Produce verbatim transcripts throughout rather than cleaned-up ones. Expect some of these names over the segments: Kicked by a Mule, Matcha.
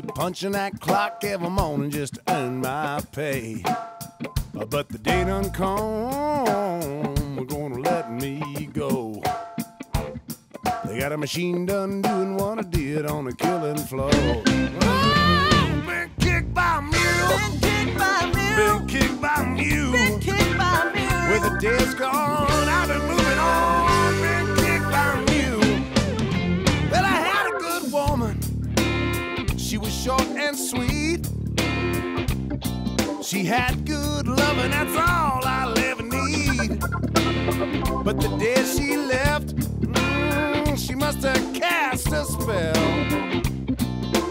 keep punching that clock every morning just to earn my pay. But the day done come, we're gonna let me go. They got a machine done doing what I did on the killing floor. Oh, been kicked by a mule. Been kicked by a mule. Been kicked by a mule. Been kicked by a mule. With the days gone, I've been moving on. Been kicked by a mule. Well, I had a good woman. She was short and sweet. She had good loving, that's all I'll ever need. But the day she left, she must have cast a spell.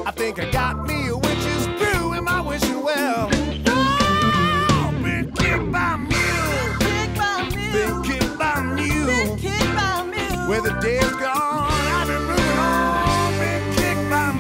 I think I got me a witch's brew in my wishing well. Oh, been kicked by a mule. Been kicked by a mule. Been kicked by a mule. Been kicked by a mule. Where the day's gone, I've been moving on. Been kicked by a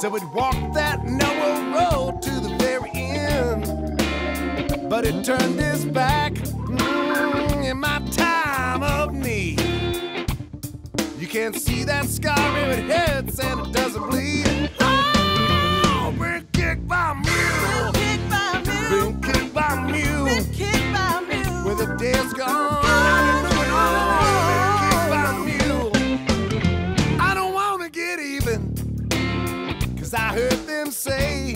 so we'd walk that Noah road to the very end. But it turned his back mm, in my time of need. You can't see that scar, it hurts and it doesn't bleed. Oh, been kicked by a mule. Been kicked by a mule. Been kicked by a mule. Where the day's gone, I've been moving on. Been kicked by a mule. I don't want to get even. I heard them say,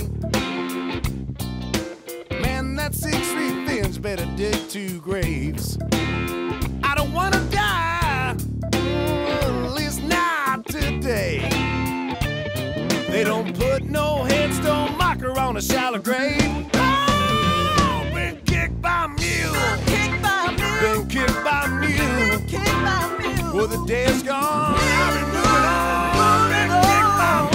man, that six-three thin's better dig two graves. I don't want to die, at least not today. They don't put no headstone marker on a shallow grave. Oh, been kicked by a mule. Been kicked by a mule. Been kicked by a mule. Been kicked by a mule. Well, the day's gone. I've been moving on. Been kicked by a mule.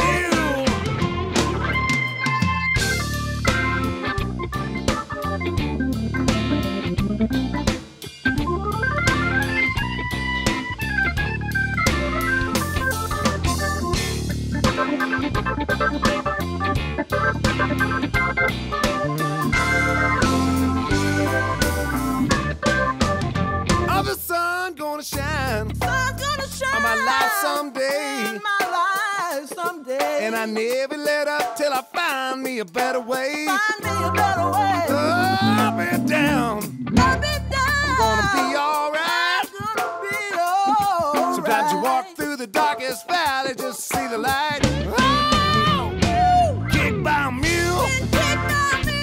Someday, my life someday, and I never let up till I find me a better way. Find me a better way. Oh, I'll be down. I'll be down. I'm gonna be alright. I'm gonna be alright. Sometimes you walk through the darkest valley just to see the light. Oh, been kicked by a mule.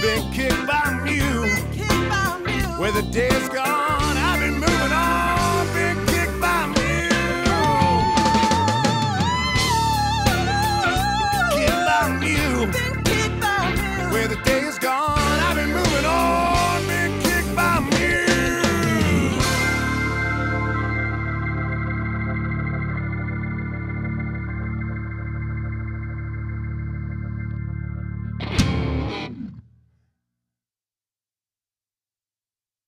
Been kicked by a mule. Been kicked by a mule. Where the day's